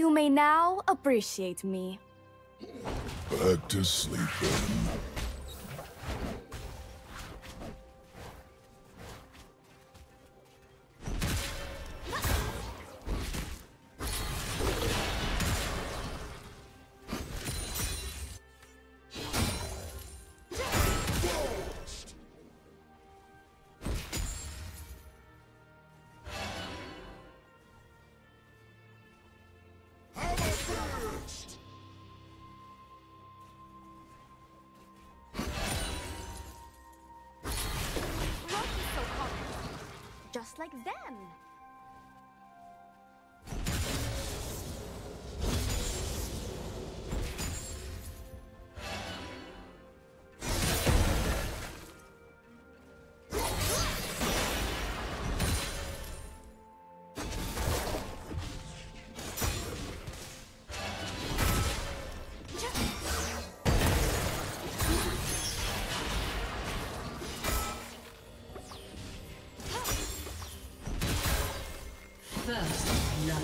You may now appreciate me. Back to sleep then. Just like them! First love.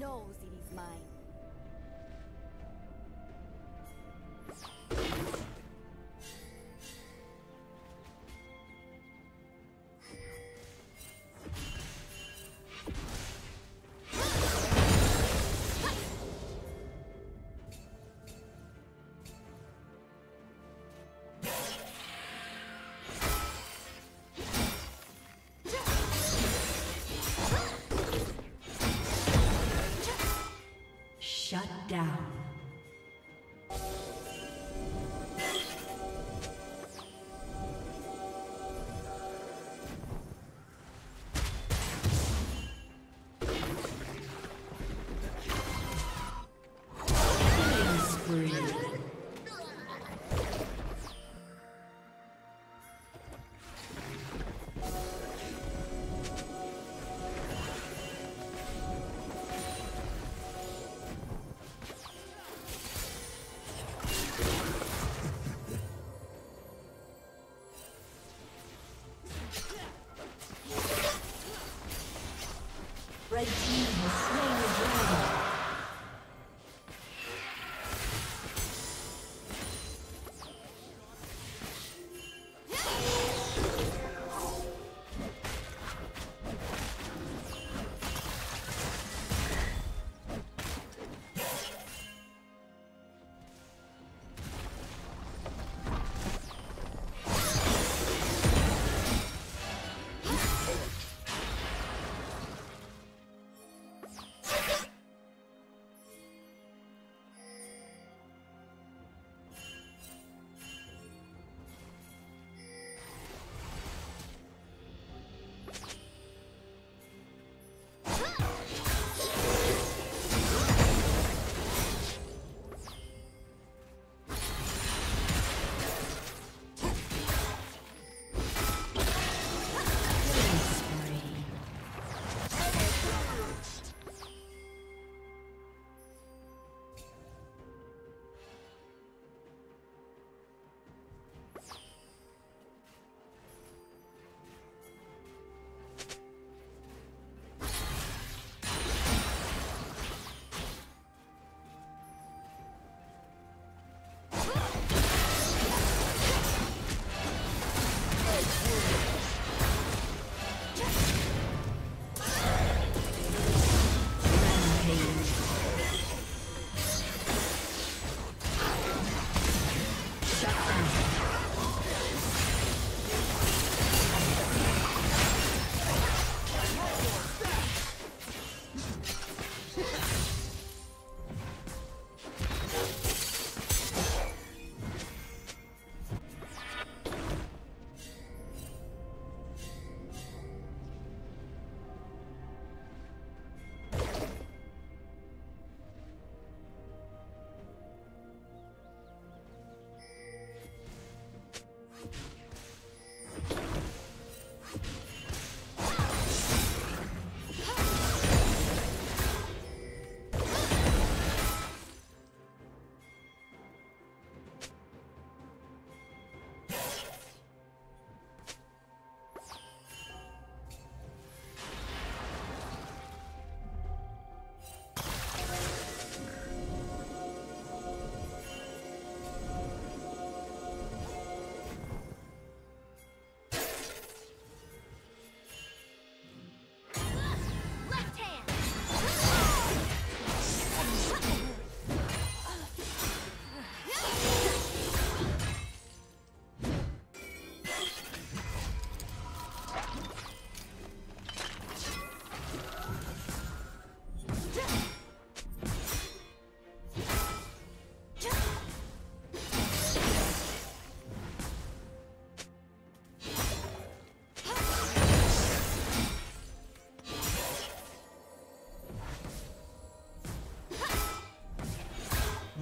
Knows it is mine. Shut down.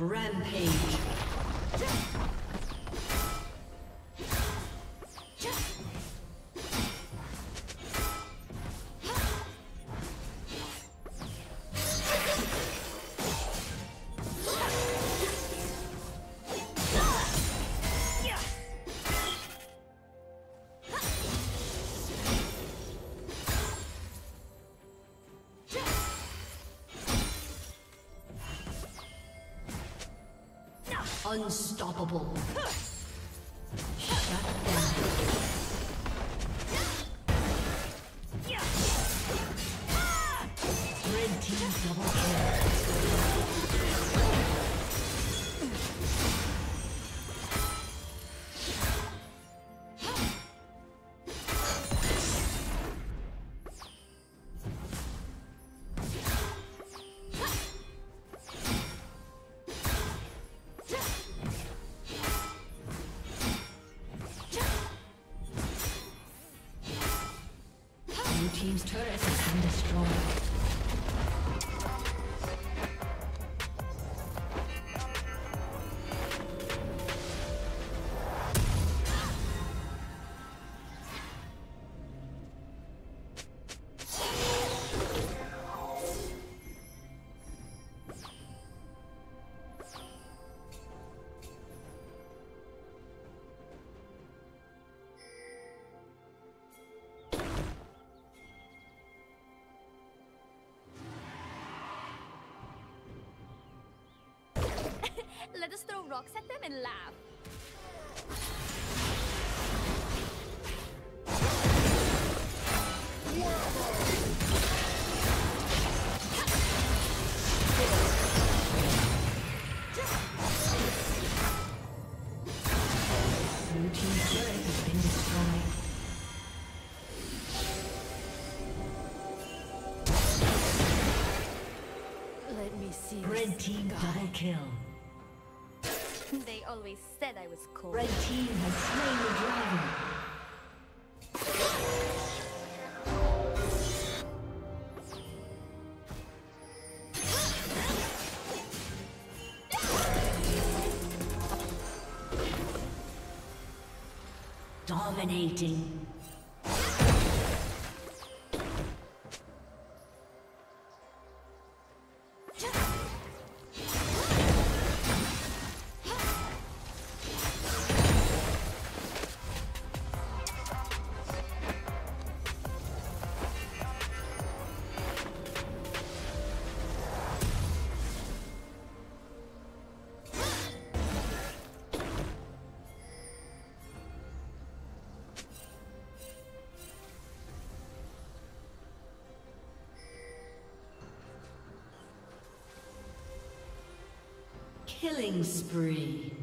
Rampage. Unstoppable. Shut down. Red team double Team's turret has been destroyed. Let us throw rocks at them and laugh. Let me see. Red team double kill. They always said I was cold. Red team has slain the dragon. Dominating. Killing spree.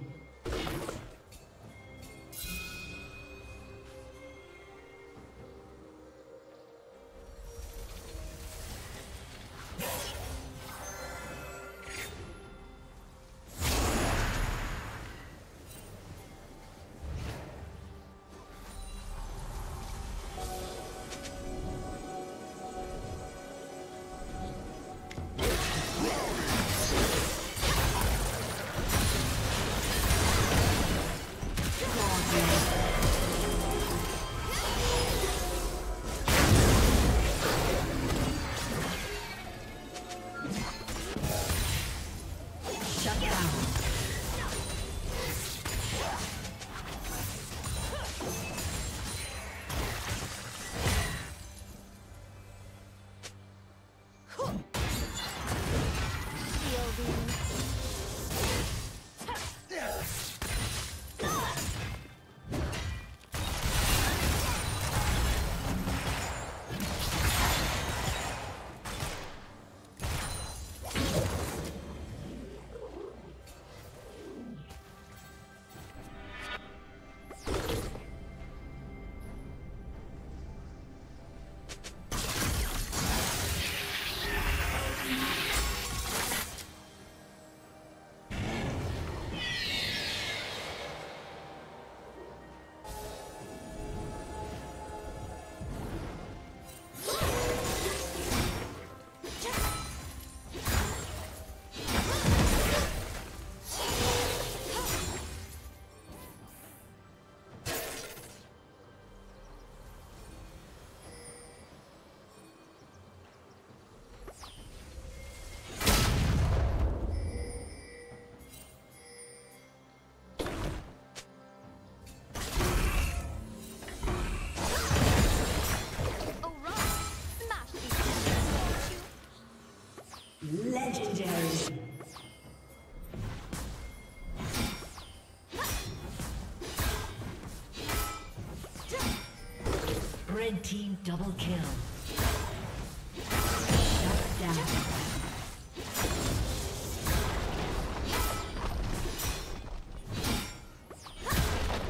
Legendary. Red team double kill. Shut down. Turret has been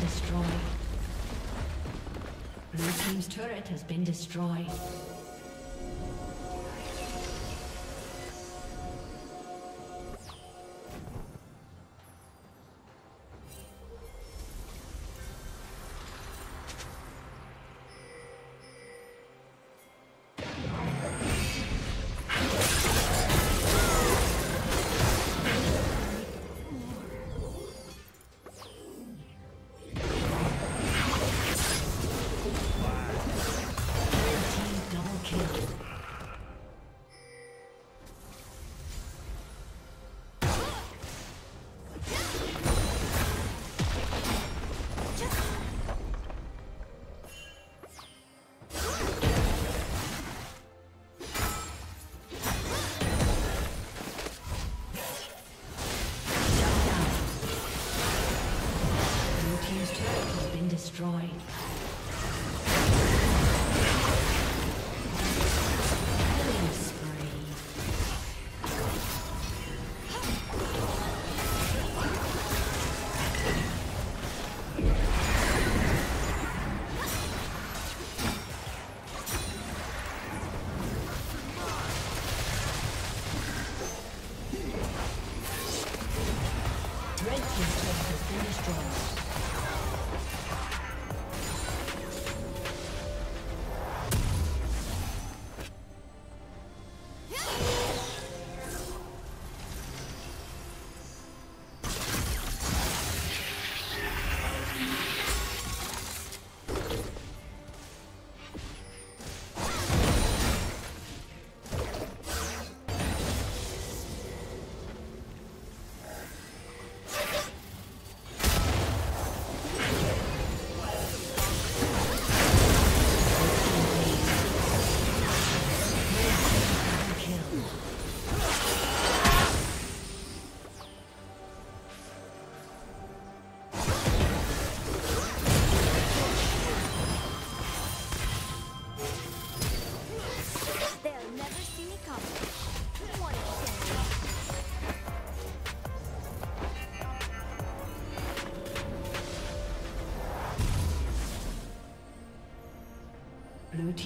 destroyed. Blue team's turret has been destroyed.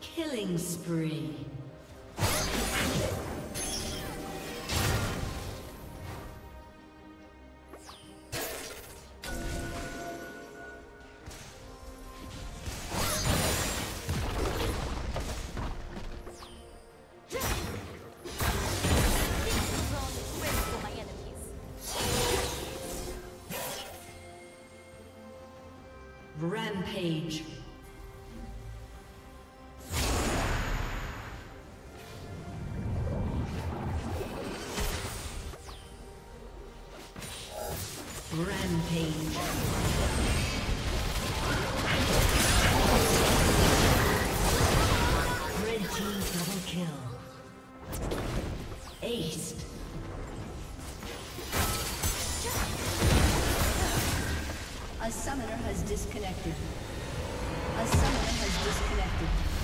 Killing spree. Rampage. A summoner has disconnected.